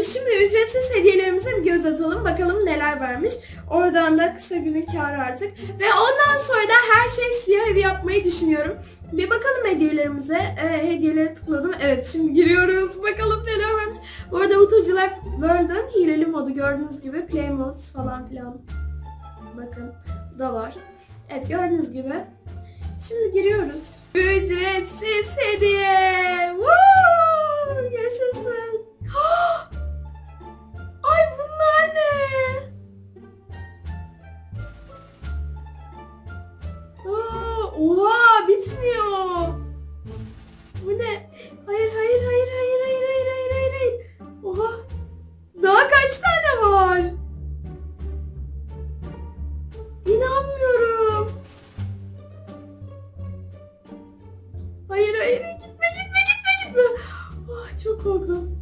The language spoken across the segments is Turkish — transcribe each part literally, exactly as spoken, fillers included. varmış. Şimdi ücretsiz hediyelerimize bir göz atalım. Bakalım neler vermiş. Oradan da kısa günün kârı artık. Ve ondan sonra da her şey siyah evi yapmayı düşünüyorum. Bir bakalım hediyelerimize. Ee, hediyelere tıkladım. Evet, şimdi giriyoruz. Bakalım neler varmış. Bu arada Utucular World'ın hileli modu gördüğünüz gibi. Play mods falan filan. Bakın da var. Evet, gördüğünüz gibi. Şimdi giriyoruz. Ücretsiz hediye. Woo! Yaşasın. Ay bunlar ne? Aa, oha, bitmiyor. Bu ne? Hayır hayır hayır hayır hayır hayır hayır hayır hayır. Oha. Daha kaç tane var? İnanmıyorum. Hayır hayır, gitme gitme gitme gitme. Oh, çok korktum.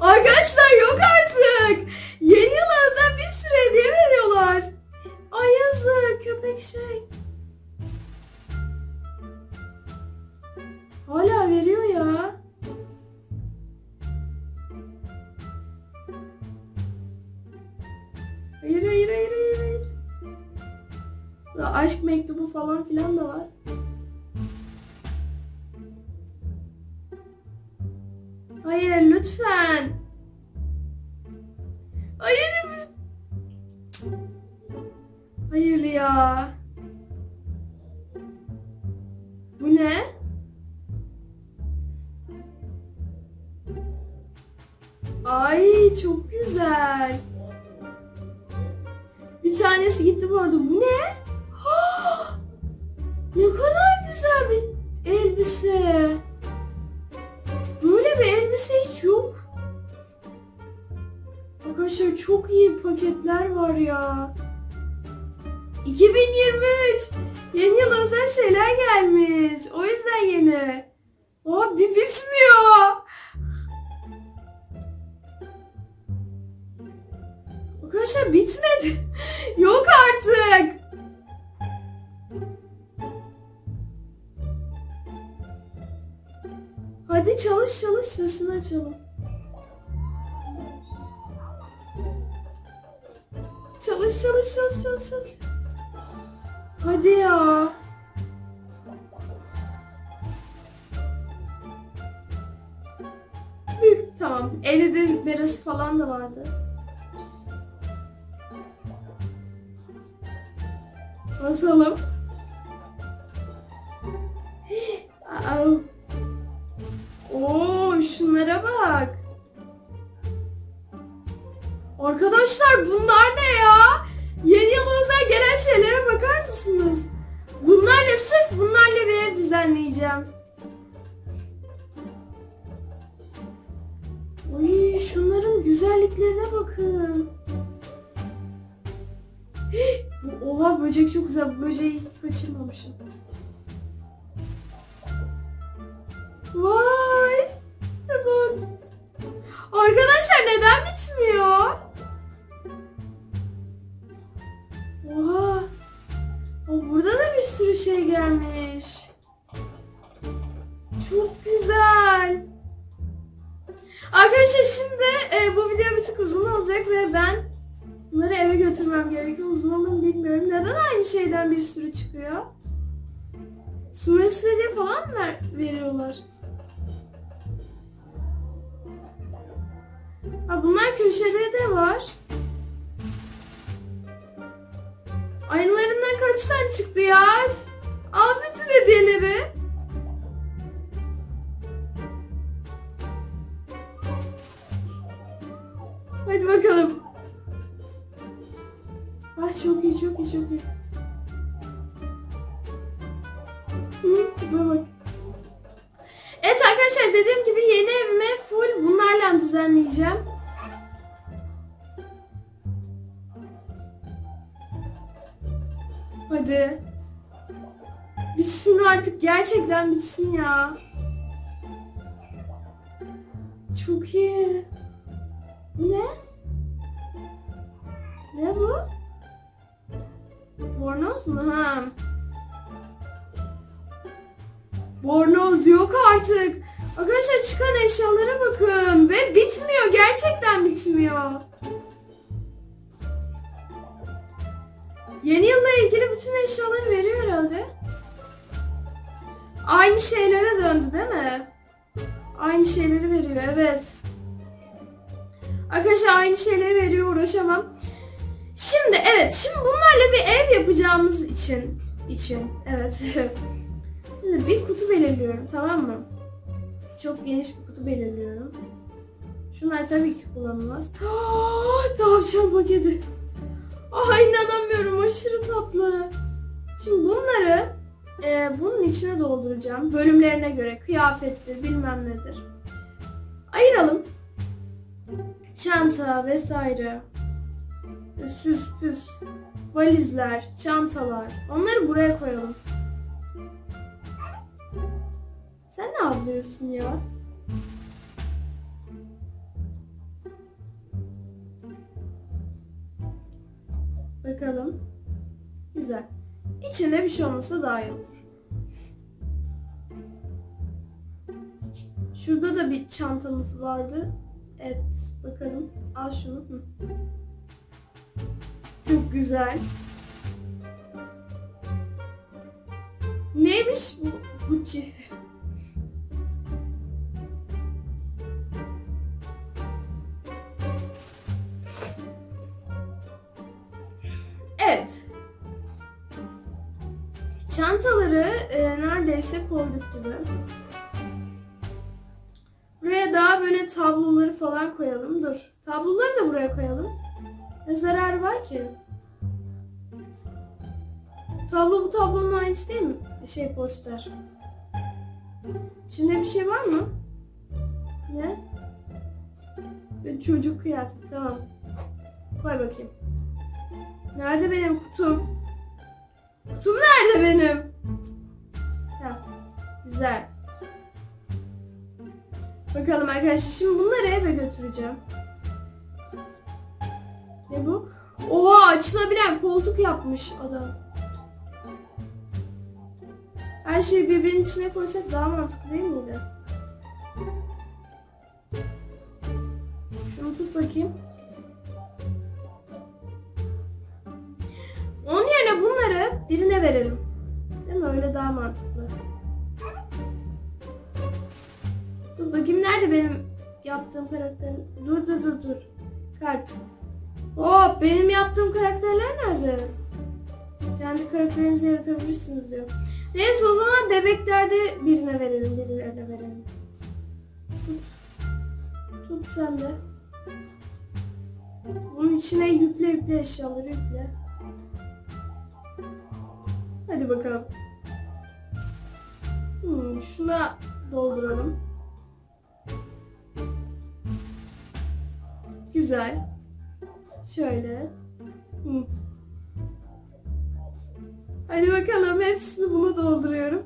Arkadaşlar yok artık. Yeni yıl özel bir sürü hediye veriyorlar. Ay yazık köpek şey. Hala veriyor ya. Hayır hayır hayır hayır. hayır. La, aşk mektubu falan filan da var. Hayır lütfen. Hayır. Hayır ya. Bu ne? Ay çok güzel. Bir tanesi gitti bu arada. Bu ne? Ne kadar güzel bir elbise. Böyle bir elbise hiç yok. Arkadaşlar çok iyi paketler var ya. iki bin yirmi üç. Yeni yıl özel şeyler gelmiş. O yüzden yeni. Oh, bir bitmiyor. Arkadaşlar bitmedi. Yok artık. Hadi çalış çalış, sesini açalım. Çalış çalış çalış çalış çalış. Hadi ya. Büyük, tamam. Elinde beresi falan da vardı. Basalım. Oo, şunlara bak. Arkadaşlar bunlar ne ya? Yeni yıl özel gelen şeylere bakar mısınız? Bunlarla, sırf bunlarla bir ev düzenleyeceğim. Oy, şunların güzelliklerine bakın. Oha, böcek çok güzel. Böceği hiç kaçırmamışım. Vay. Arkadaşlar neden bitmiyor? Oha. O burada da bir sürü şey gelmiş. Çok güzel. Arkadaşlar şimdi e, bu video bir tık uzun olacak ve ben bunları eve götürmem gerekiyor. Uzun olduğunu bilmiyorum. Neden aynı şeyden bir sürü çıkıyor? Sınırsız hediye falan mı veriyorlar? Ha, bunlar köşede de var. Aynılarından kaç tane çıktı ya? Al bütün hediyeleri. Hadi bakalım. Ah çok iyi çok iyi çok iyi. Bak. Evet arkadaşlar, dediğim gibi yeni evime full bunlarla düzenleyeceğim. Hadi. Bitsin artık. Gerçekten bitsin ya. Çok iyi. Bu ne? Ne bu? Bornoz mu? Ha. Bornoz yok artık. Arkadaşlar çıkan eşyalara bakın. Ve bitmiyor. Gerçekten. çıkmıyor. Yeni yılla ilgili bütün eşyaları veriyor herhalde. Aynı şeylere döndü değil mi? Aynı şeyleri veriyor, evet. Arkadaşlar aynı şeyleri veriyor, uğraşamam. Şimdi evet, şimdi bunlarla bir ev yapacağımız için için evet. Şimdi bir kutu belirliyorum, tamam mı? Çok geniş bir kutu belirliyorum. Şunlar tabii ki kullanılmaz. Aa, tavşan paketi. Ay inanamıyorum, aşırı tatlı. Şimdi bunları e, bunun içine dolduracağım. Bölümlerine göre kıyafettir, bilmem nedir. Ayıralım. Çanta vesaire. Süs püs. Valizler, çantalar. Onları buraya koyalım. Sen ne avlıyorsun ya? Bakalım. Güzel. İçinde bir şey olmasa daha iyi olur. Şurada da bir çantamız vardı. Evet. Bakalım. Al şunu. Hı. Çok güzel. Neymiş bu? Gucci. Evet. Çantaları e, neredeyse koyduk gibi. Buraya daha böyle tabloları falan koyalım. Dur. Tabloları da buraya koyalım. Ne zararı var ki? Tablo bu tablonun aynısı değil mi? Şey poster. İçinde bir şey var mı? Ne? Çocuk kıyafeti, tamam. Koy bakayım. Nerede benim kutum? Kutum nerede benim? Tamam. Güzel. Bakalım arkadaşlar, şimdi bunları eve götüreceğim. Ne bu? Oha, açılabilen koltuk yapmış adam. Her şeyi birbirinin içine koysak daha mantıklı değil miydi? Şunu tut bakayım. Onun yerine bunları birine verelim. Değil mi? Öyle daha mantıklı. Dur bakayım, nerede benim yaptığım karakterim? Dur dur dur dur. Kalp. Oh, benim yaptığım karakterler nerede? Kendi karakterinizi yaratabilirsiniz diyor. Neyse o zaman bebeklerde birine verelim, birilerine verelim. Tut. Tut sen de. Bunun içine yükle yükle eşyaları yükle. Hadi bakalım. Hmm, şuna dolduralım. Güzel. Şöyle. Hı. Hadi bakalım, hepsini buna dolduruyorum.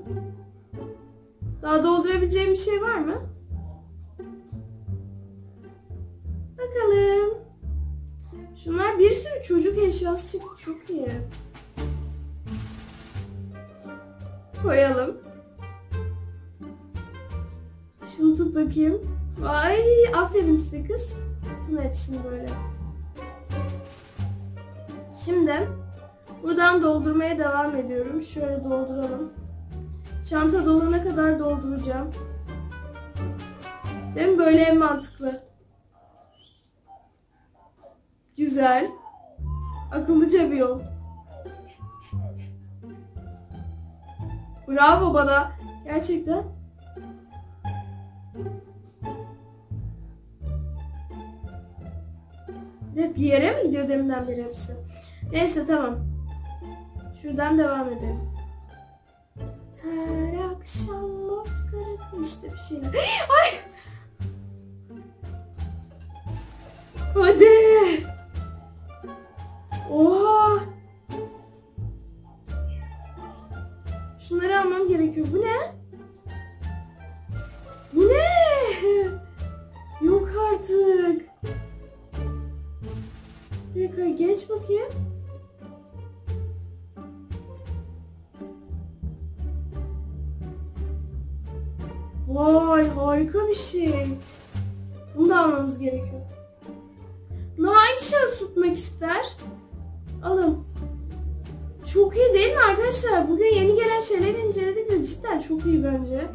Daha doldurabileceğim bir şey var mı? Bakalım. Şunlar bir sürü çocuk eşyası çıktı. Çok iyi. Koyalım. Şunu tut bakayım. Vay, aferin size kız. Tutun hepsini böyle. Şimdi buradan doldurmaya devam ediyorum. Şöyle dolduralım. Çanta dolana kadar dolduracağım. Değil mi? Böyle en mantıklı. Güzel. Akıllıca bir yol. Bravo bana. Gerçekten. Hep yere mi gidiyor deminden beri hepsi? Neyse tamam. Şuradan devam edelim. Her akşam maskaratın işte bir şeyler. Ay! Hadi! Oha! Şunları almam gerekiyor. Bu ne? Bu ne? Yok artık. Bir dakika, geç bakayım. Vay, harika bir şey. Bunu da almamız gerekiyor. ışığı tutmak ister. Alın. Çok iyi değil mi arkadaşlar? Bugün yeni gelen şeyleri inceledik ve cidden çok iyi bence.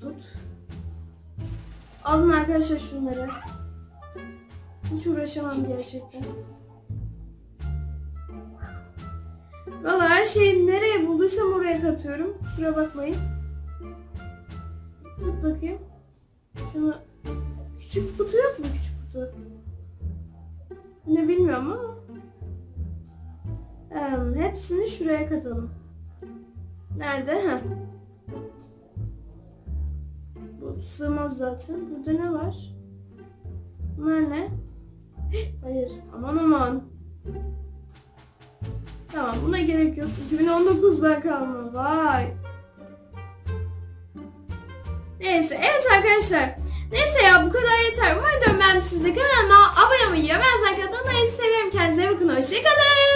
Tut. Alın arkadaşlar şunları. Hiç uğraşamam gerçekten. Vallahi her şeyi nereye bulduysam oraya katıyorum. Kusura bakmayın. Tut bakayım. Şunu... Küçük kutu yok mu? Küçük kutu. Ne bilmiyorum ama. Um, hepsini şuraya katalım. Nerede? Heh. Bu sığmaz zaten. Burada ne var? Bunlar ne? Hayır. Aman aman. Tamam, buna gerek yok. iki bin on dokuzdan kalma. Vay. Neyse. Evet arkadaşlar. Neyse ya, bu kadar yeter. Umarım ben size kanalıma abone olmayı, ben zaten kanalıma seviyorum. Kendinize bakın. Hoşçakalın.